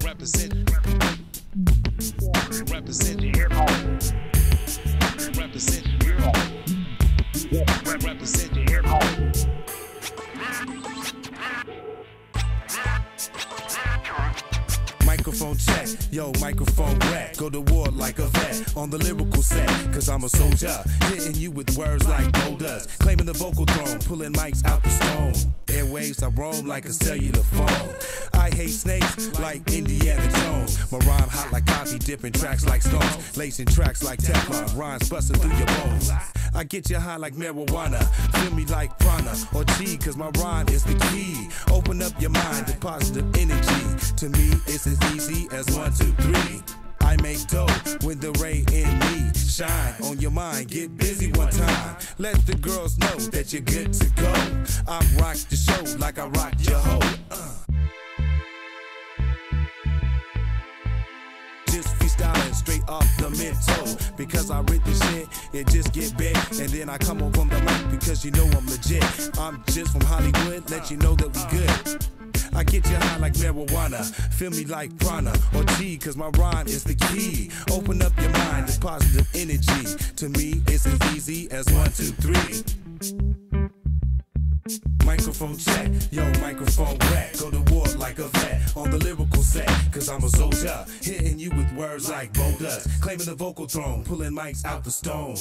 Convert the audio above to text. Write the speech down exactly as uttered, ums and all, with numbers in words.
Represent. Represent. Represent. Represent. Microphone check, yo, microphone rack. Go to war like a vet on the lyrical set, cause I'm a soldier, hitting you with words like boulders, claiming the vocal throne, pulling mics out the stone. Airwaves, I roam like a cellular phone. I hate snakes like Indiana Jones. My rhyme hot like coffee, dipping tracks like stones, lacing tracks like Teflon, rhymes busting through your bones. I get you high like marijuana, feel me like prana or chi, cause my rhyme is the key. Open up your mind to positive energy. To me, it's as easy as one, two, three. I make dough with the ray in me. Shine on your mind, get busy one time. Let the girls know that you're good to go. I rock the show like I rock your hoe. Uh. Just freestyling straight off the mental, because I read this shit, it just get big. And then I come on from the mic because you know I'm legit. I'm just from Hollywood, let you know that we good. I get you high like marijuana, feel me like prana or chi, cause my rhyme is the key. Open up your mind to positive energy. To me, it's as easy as one, two, three. Microphone check, yo, microphone rack. Go to war like a vet on the lyrical set, cause I'm a soldier, hitting you with words like boulders, claiming the vocal throne, pulling mics out the stone.